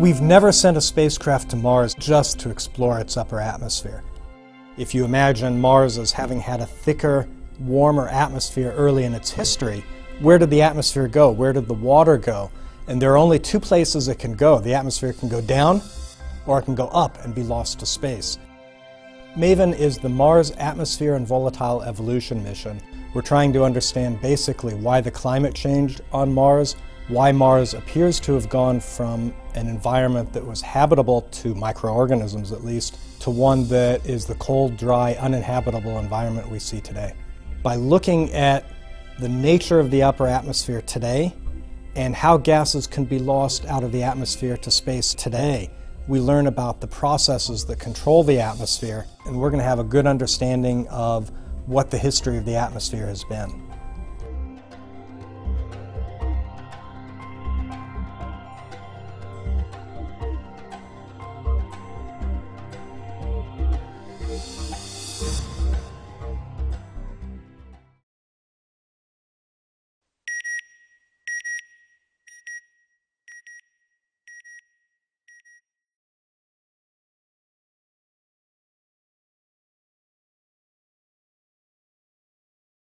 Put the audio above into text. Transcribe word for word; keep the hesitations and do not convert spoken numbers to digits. We've never sent a spacecraft to Mars just to explore its upper atmosphere. If you imagine Mars as having had a thicker, warmer atmosphere early in its history, where did the atmosphere go? Where did the water go? And there are only two places it can go. The atmosphere can go down, or it can go up and be lost to space. MAVEN is the Mars Atmosphere and Volatile Evolution mission. We're trying to understand basically why the climate changed on Mars, why Mars appears to have gone from an environment that was habitable to microorganisms at least, to one that is the cold, dry, uninhabitable environment we see today. By looking at the nature of the upper atmosphere today and how gases can be lost out of the atmosphere to space today, we learn about the processes that control the atmosphere, and we're going to have a good understanding of what the history of the atmosphere has been.